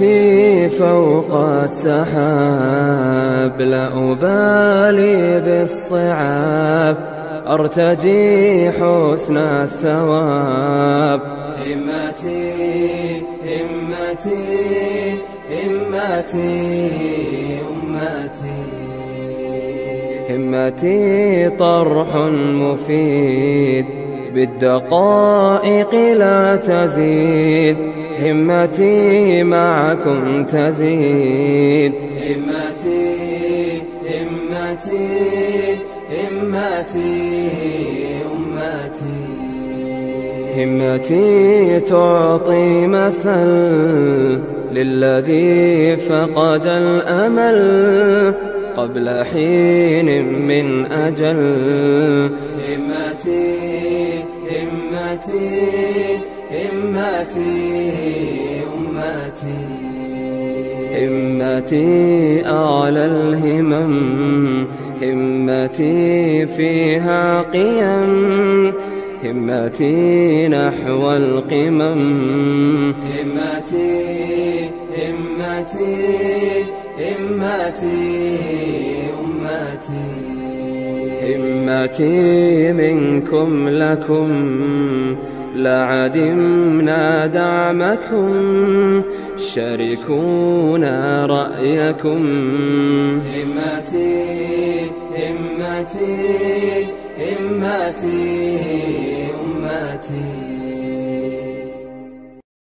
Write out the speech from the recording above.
بيتي فوق السحاب، لا أبالي بالصعاب، أرتجي حسن الثواب. همتي همتي همتي أمتي، همتي طرح مفيد بالدقائق لا تزيد، همتي معكم تزيد. همتي همتي همتي أمتي، همتي تعطي مثل للذي فقد الأمل قبل حين من أجل. همتي همتي همتي أمتي، همتي أعلى الهمم، همتي فيها قيم، همتي نحو القمم. همتي همتي همتي أمتي، همتي منكم لكم لا عدمنا دعمكم، شاركونا رأيكم. همتي همتي همتي